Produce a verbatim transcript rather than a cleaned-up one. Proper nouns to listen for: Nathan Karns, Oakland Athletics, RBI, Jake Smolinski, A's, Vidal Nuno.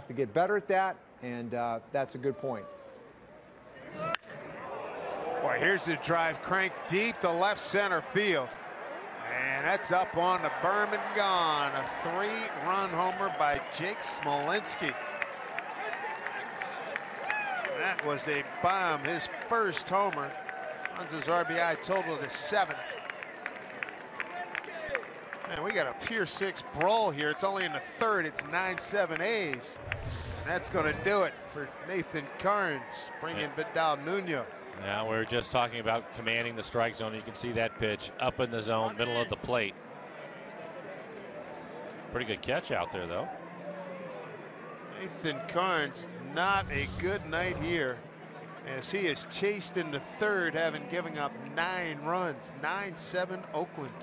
Have to get better at that, and uh, that's a good point. Boy, here's the drive, crank deep to left center field. And that's up on the berm and gone. A three-run homer by Jake Smolinski. That was a bomb, his first homer. Runs his R B I total to seven. Man, we got a Pier six brawl here. It's only in the third. It's nine seven A's. And that's going to do it for Nathan Karns, bringing Vidal Nuno. Now we're just talking about commanding the strike zone. You can see that pitch up in the zone, middle of the plate. Pretty good catch out there, though. Nathan Karns, not a good night here, as he is chased into third, having given up nine runs. nine seven Oakland.